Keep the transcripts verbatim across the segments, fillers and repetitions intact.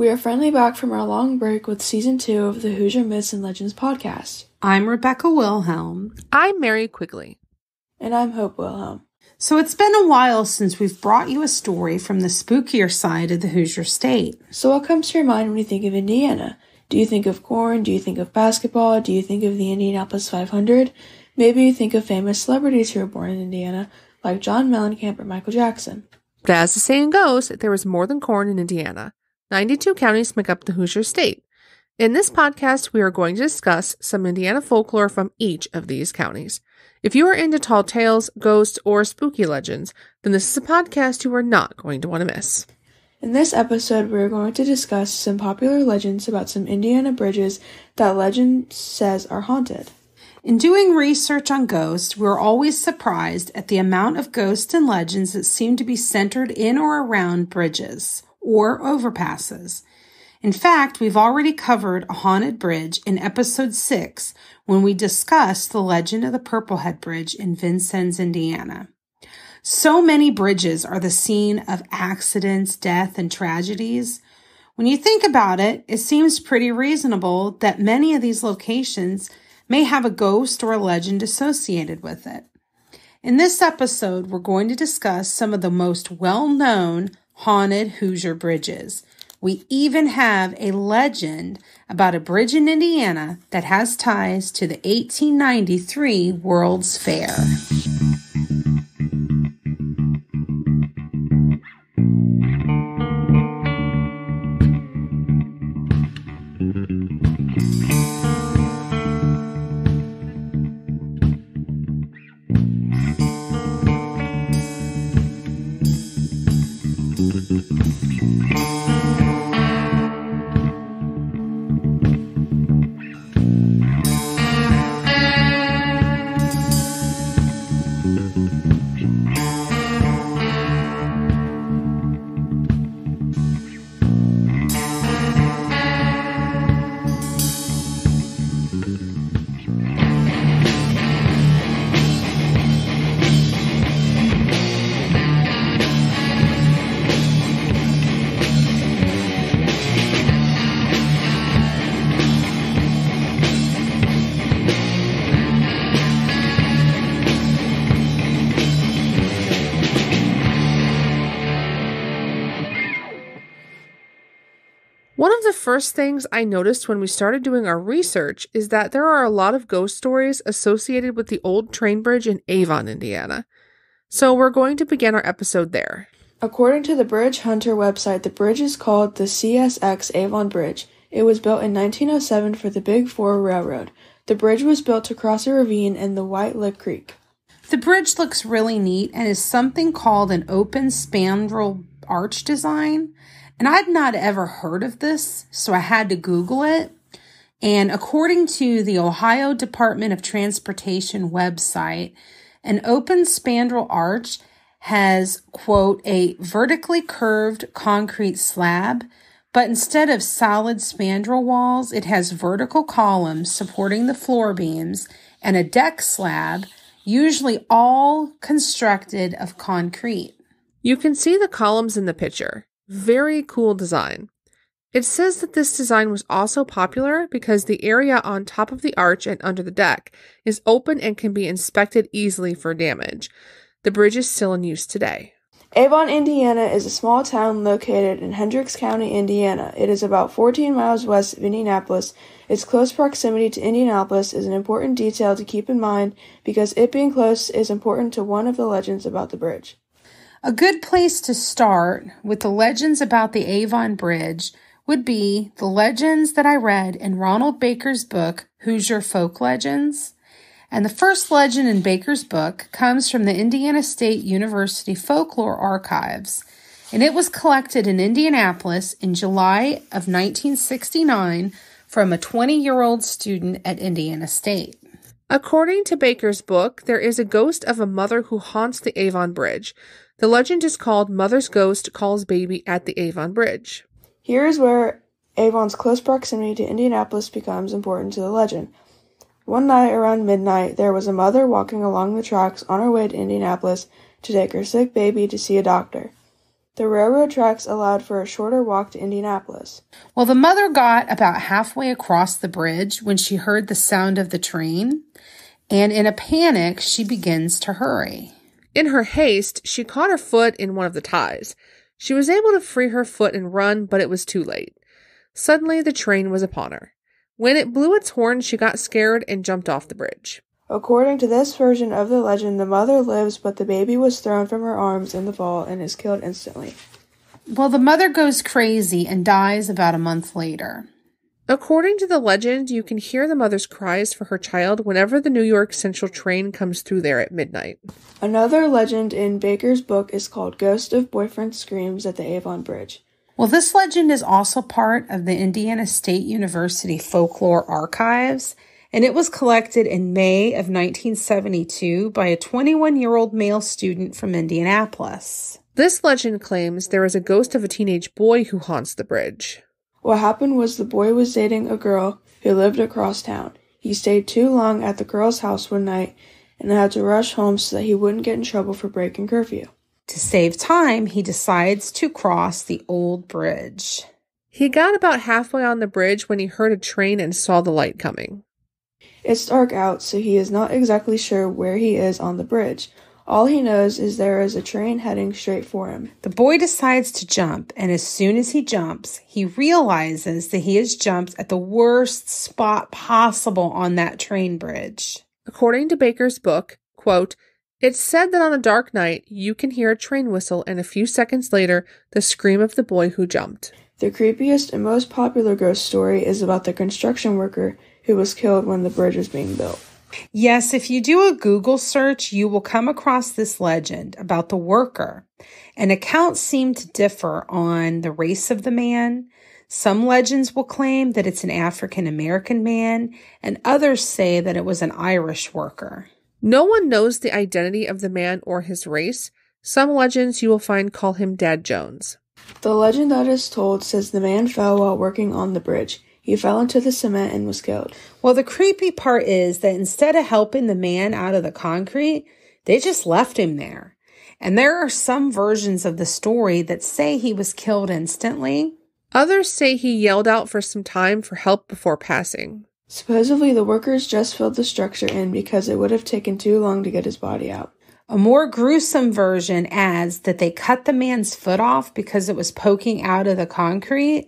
We are finally back from our long break with Season two of the Hoosier Myths and Legends podcast. I'm Rebecca Wilhelm. I'm Mary Quigley. And I'm Hope Wilhelm. So it's been a while since we've brought you a story from the spookier side of the Hoosier State. So what comes to your mind when you think of Indiana? Do you think of corn? Do you think of basketball? Do you think of the Indianapolis five hundred? Maybe you think of famous celebrities who were born in Indiana, like John Mellencamp or Michael Jackson. But as the saying goes, there was more than corn in Indiana. ninety-two counties make up the Hoosier State. In this podcast, we are going to discuss some Indiana folklore from each of these counties. If you are into tall tales, ghosts, or spooky legends, then this is a podcast you are not going to want to miss. In this episode, we are going to discuss some popular legends about some Indiana bridges that legend says are haunted. In doing research on ghosts, we are always surprised at the amount of ghosts and legends that seem to be centered in or around bridges or overpasses. In fact, we've already covered a haunted bridge in episode six when we discussed the legend of the Purplehead Bridge in Vincennes, Indiana. So many bridges are the scene of accidents, death, and tragedies. When you think about it, it seems pretty reasonable that many of these locations may have a ghost or a legend associated with it. In this episode, we're going to discuss some of the most well-known haunted Hoosier bridges. We even have a legend about a bridge in Indiana that has ties to the eighteen ninety-three World's Fair. One of the first things I noticed when we started doing our research is that there are a lot of ghost stories associated with the old train bridge in Avon, Indiana. So we're going to begin our episode there. According to the Bridge Hunter website, the bridge is called the C S X Avon Bridge. It was built in nineteen oh seven for the Big Four Railroad. The bridge was built to cross a ravine in the White Lick Creek. The bridge looks really neat and is something called an open spandrel arch design. And I'd not ever heard of this, so I had to Google it. And according to the Ohio Department of Transportation website, an open spandrel arch has, quote, a vertically curved concrete slab, but instead of solid spandrel walls, it has vertical columns supporting the floor beams and a deck slab, usually all constructed of concrete. You can see the columns in the picture. Very cool design. It says that this design was also popular because the area on top of the arch and under the deck is open and can be inspected easily for damage. The bridge is still in use today. Avon, Indiana is a small town located in Hendricks County, Indiana. It is about fourteen miles west of Indianapolis. Its close proximity to Indianapolis is an important detail to keep in mind because it being close is important to one of the legends about the bridge. A good place to start with the legends about the Avon Bridge would be the legends that I read in Ronald Baker's book, Hoosier Folk Legends. And the first legend in Baker's book comes from the Indiana State University Folklore Archives, and it was collected in Indianapolis in July of nineteen sixty-nine from a twenty-year-old student at Indiana State. According to Baker's book, there is a ghost of a mother who haunts the Avon Bridge. The legend is called Mother's Ghost Calls Baby at the Avon Bridge. Here is where Avon's close proximity to Indianapolis becomes important to the legend. One night around midnight, there was a mother walking along the tracks on her way to Indianapolis to take her sick baby to see a doctor. The railroad tracks allowed for a shorter walk to Indianapolis. Well, the mother got about halfway across the bridge when she heard the sound of the train, and in a panic, she begins to hurry. In her haste, she caught her foot in one of the ties. She was able to free her foot and run, but it was too late. Suddenly, the train was upon her. When it blew its horn, she got scared and jumped off the bridge. According to this version of the legend, the mother lives, but the baby was thrown from her arms in the fall and is killed instantly. Well, the mother goes crazy and dies about a month later. According to the legend, you can hear the mother's cries for her child whenever the New York Central train comes through there at midnight. Another legend in Baker's book is called Ghost of Boyfriend Screams at the Avon Bridge. Well, this legend is also part of the Indiana State University Folklore Archives, and it was collected in May of nineteen seventy-two by a twenty-one-year-old male student from Indianapolis. This legend claims there is a ghost of a teenage boy who haunts the bridge. What happened was the boy was dating a girl who lived across town. He stayed too long at the girl's house one night and had to rush home so that he wouldn't get in trouble for breaking curfew. To save time, he decides to cross the old bridge. He got about halfway on the bridge when he heard a train and saw the light coming. It's dark out, so he is not exactly sure where he is on the bridge. All he knows is there is a train heading straight for him. The boy decides to jump, and as soon as he jumps, he realizes that he has jumped at the worst spot possible on that train bridge. According to Baker's book, quote, "It's said that on a dark night, you can hear a train whistle, and a few seconds later, the scream of the boy who jumped." The creepiest and most popular ghost story is about the construction worker who was killed when the bridge was being built. Yes, if you do a Google search, you will come across this legend about the worker. And accounts seem to differ on the race of the man. Some legends will claim that it's an African-American man, and others say that it was an Irish worker. No one knows the identity of the man or his race. Some legends you will find call him Dad Jones. The legend that is told says the man fell while working on the bridge. He fell into the cement and was killed. Well, the creepy part is that instead of helping the man out of the concrete, they just left him there. And there are some versions of the story that say he was killed instantly. Others say he yelled out for some time for help before passing. Supposedly, the workers just filled the structure in because it would have taken too long to get his body out. A more gruesome version adds that they cut the man's foot off because it was poking out of the concrete,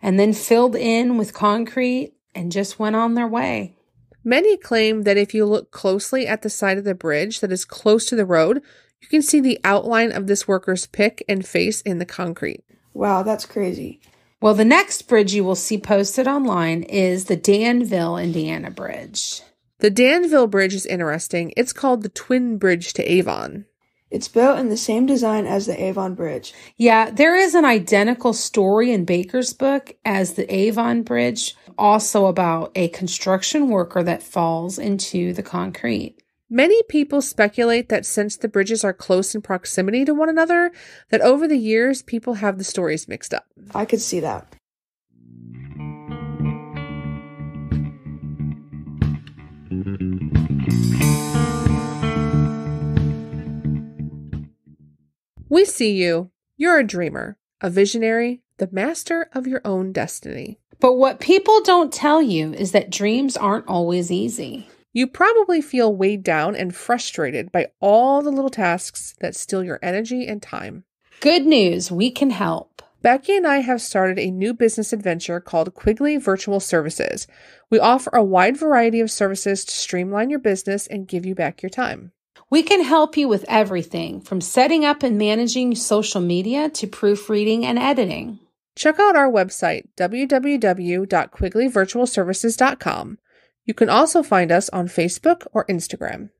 and then filled in with concrete and just went on their way. Many claim that if you look closely at the side of the bridge that is close to the road, you can see the outline of this worker's pick and face in the concrete. Wow, that's crazy. Well, the next bridge you will see posted online is the Danville, Indiana Bridge. The Danville Bridge is interesting. It's called the Twin Bridge to Avon. It's built in the same design as the Avon Bridge. Yeah, there is an identical story in Baker's book as the Avon Bridge, also about a construction worker that falls into the concrete. Many people speculate that since the bridges are close in proximity to one another, that over the years, people have the stories mixed up. I could see that. We see you. You're a dreamer, a visionary, the master of your own destiny. But what people don't tell you is that dreams aren't always easy. You probably feel weighed down and frustrated by all the little tasks that steal your energy and time. Good news, we can help. Becky and I have started a new business adventure called Quigley Virtual Services. We offer a wide variety of services to streamline your business and give you back your time. We can help you with everything from setting up and managing social media to proofreading and editing. Check out our website, w w w dot quigley virtual services dot com. You can also find us on Facebook or Instagram.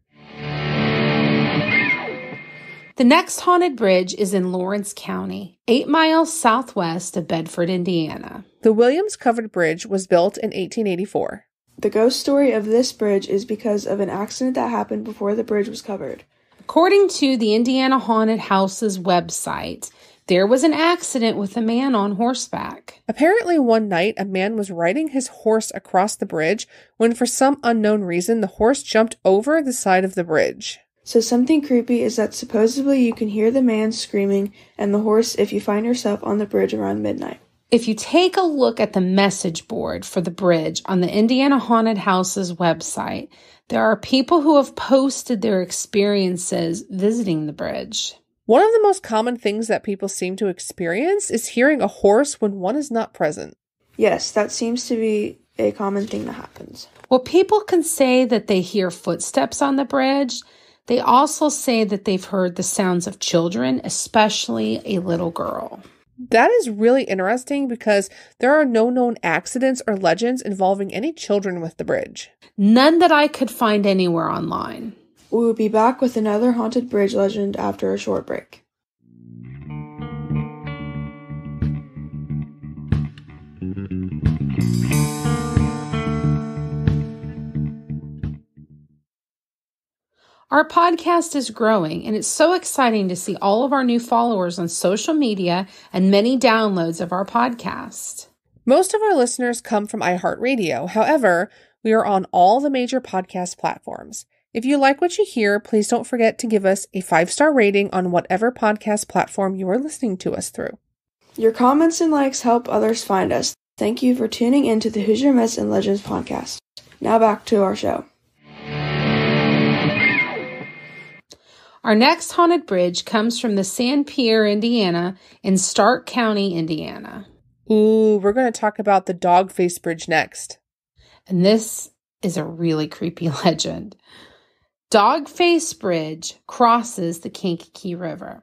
The next haunted bridge is in Lawrence County, eight miles southwest of Bedford, Indiana. The Williams Covered Bridge was built in eighteen eighty-four. The ghost story of this bridge is because of an accident that happened before the bridge was covered. According to the Indiana Haunted Houses website, there was an accident with a man on horseback. Apparently one night, a man was riding his horse across the bridge when for some unknown reason, the horse jumped over the side of the bridge. So something creepy is that supposedly you can hear the man screaming and the horse if you find yourself on the bridge around midnight. If you take a look at the message board for the bridge on the Indiana Haunted Houses website, there are people who have posted their experiences visiting the bridge. One of the most common things that people seem to experience is hearing a horse when one is not present. Yes, that seems to be a common thing that happens. Well, people can say that they hear footsteps on the bridge. They also say that they've heard the sounds of children, especially a little girl. That is really interesting because there are no known accidents or legends involving any children with the bridge. None that I could find anywhere online. We will be back with another haunted bridge legend after a short break. Our podcast is growing, and it's so exciting to see all of our new followers on social media and many downloads of our podcast. Most of our listeners come from iHeartRadio. However, we are on all the major podcast platforms. If you like what you hear, please don't forget to give us a five-star rating on whatever podcast platform you are listening to us through. Your comments and likes help others find us. Thank you for tuning into the Hoosier Myths and Legends podcast. Now back to our show. Our next haunted bridge comes from the San Pierre, Indiana, in Stark County, Indiana. Ooh, we're going to talk about the Dog Face Bridge next. And this is a really creepy legend. Dog Face Bridge crosses the Kankakee River.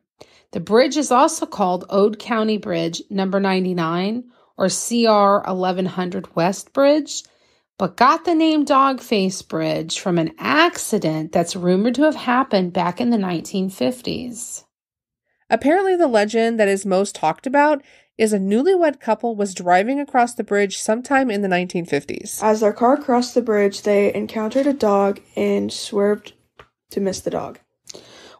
The bridge is also called Ode County Bridge number ninety-nine or C R eleven hundred West Bridge, but got the name Dog Face Bridge from an accident that's rumored to have happened back in the nineteen fifties. Apparently, the legend that is most talked about is a newlywed couple was driving across the bridge sometime in the nineteen fifties. As their car crossed the bridge, they encountered a dog and swerved to miss the dog.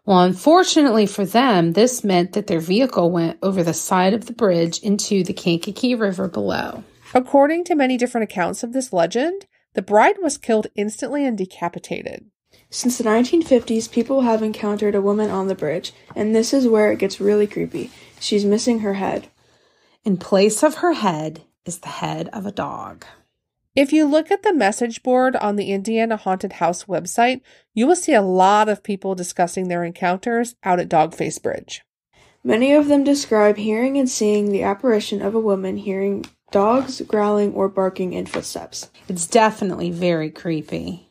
Well, unfortunately for them, this meant that their vehicle went over the side of the bridge into the Kankakee River below. According to many different accounts of this legend, the bride was killed instantly and decapitated. Since the nineteen fifties, people have encountered a woman on the bridge, and this is where it gets really creepy. She's missing her head. In place of her head is the head of a dog. If you look at the message board on the Indiana Haunted House website, you will see a lot of people discussing their encounters out at Dog Face Bridge. Many of them describe hearing and seeing the apparition of a woman hearing dogs growling or barking in footsteps. It's definitely very creepy.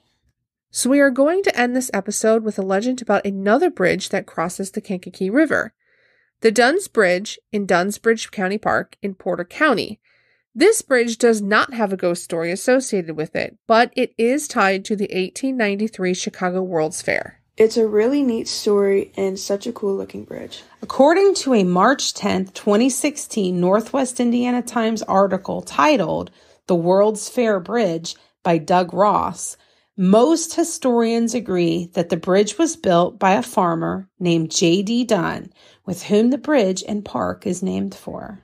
So we are going to end this episode with a legend about another bridge that crosses the Kankakee River. The Dunn's Bridge in Dunn's Bridge County Park in Porter County. This bridge does not have a ghost story associated with it, but it is tied to the eighteen ninety-three Chicago World's Fair. It's a really neat story and such a cool-looking bridge. According to a March tenth, twenty sixteen Northwest Indiana Times article titled The World's Fair Bridge by Doug Ross, most historians agree that the bridge was built by a farmer named J D Dunn, with whom the bridge and park is named for.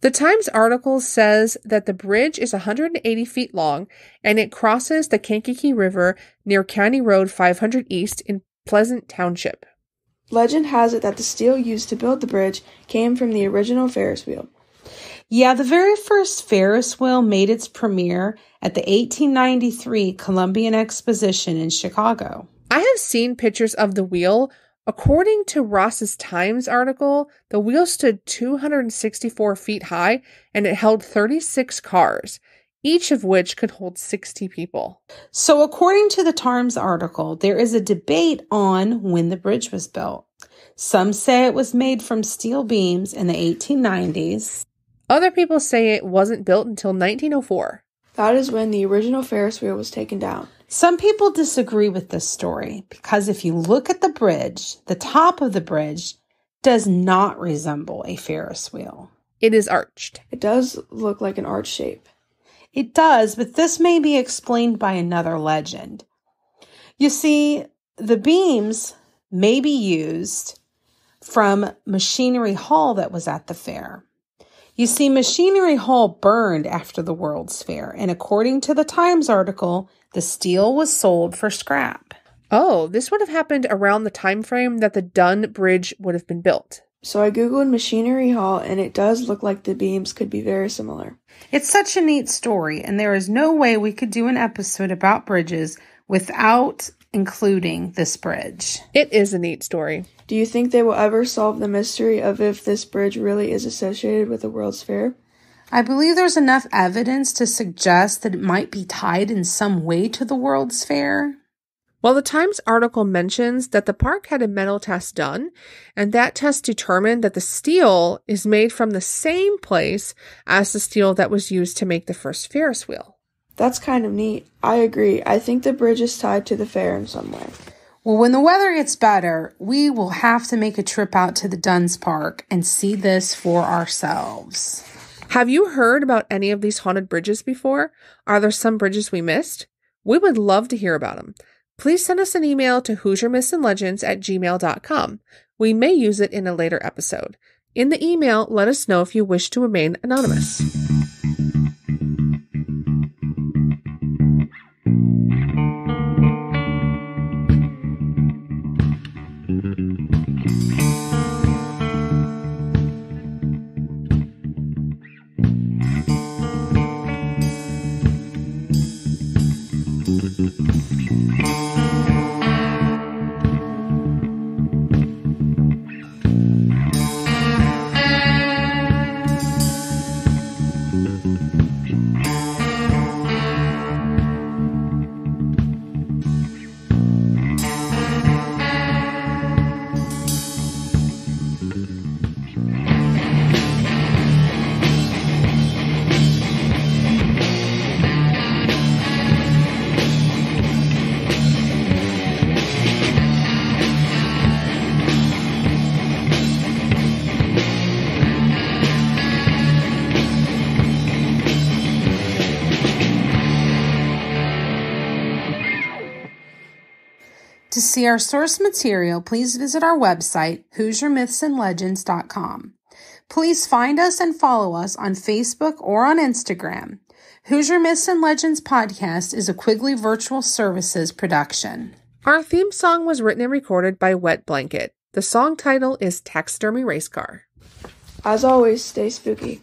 The Times article says that the bridge is one hundred eighty feet long and it crosses the Kankakee River near County Road five hundred East in Pleasant Township. Legend has it that the steel used to build the bridge came from the original Ferris wheel. Yeah, the very first Ferris wheel made its premiere at the eighteen ninety-three Columbian Exposition in Chicago. I have seen pictures of the wheel. According to Ross's Times article, the wheel stood two hundred sixty-four feet high and it held thirty-six cars. Each of which could hold sixty people. So according to the Times article, there is a debate on when the bridge was built. Some say it was made from steel beams in the eighteen nineties. Other people say it wasn't built until nineteen oh four. That is when the original Ferris wheel was taken down. Some people disagree with this story because if you look at the bridge, the top of the bridge does not resemble a Ferris wheel. It is arched. It does look like an arch shape. It does, but this may be explained by another legend. You see, the beams may be used from Machinery Hall that was at the fair. You see, Machinery Hall burned after the World's Fair, and according to the Times article, the steel was sold for scrap. Oh, this would have happened around the time frame that the Dunn Bridge would have been built. So I googled Machinery Hall, and it does look like the beams could be very similar. It's such a neat story, and there is no way we could do an episode about bridges without including this bridge. It is a neat story. Do you think they will ever solve the mystery of if this bridge really is associated with the World's Fair? I believe there's enough evidence to suggest that it might be tied in some way to the World's Fair. Well, the Times article mentions that the park had a metal test done, and that test determined that the steel is made from the same place as the steel that was used to make the first Ferris wheel. That's kind of neat. I agree. I think the bridge is tied to the fair in some way. Well, when the weather gets better, we will have to make a trip out to the Dunn's Park and see this for ourselves. Have you heard about any of these haunted bridges before? Are there some bridges we missed? We would love to hear about them. Please send us an email to Hoosier Myths and Legends at gmail dot com. We may use it in a later episode. In the email, let us know if you wish to remain anonymous. To see our source material, please visit our website, Hoosier Myths and Legends dot com. Please find us and follow us on Facebook or on Instagram. Hoosier Myths and Legends podcast is a Quigley Virtual Services production. Our theme song was written and recorded by Wet Blanket. The song title is Taxidermy Race Car. As always, stay spooky.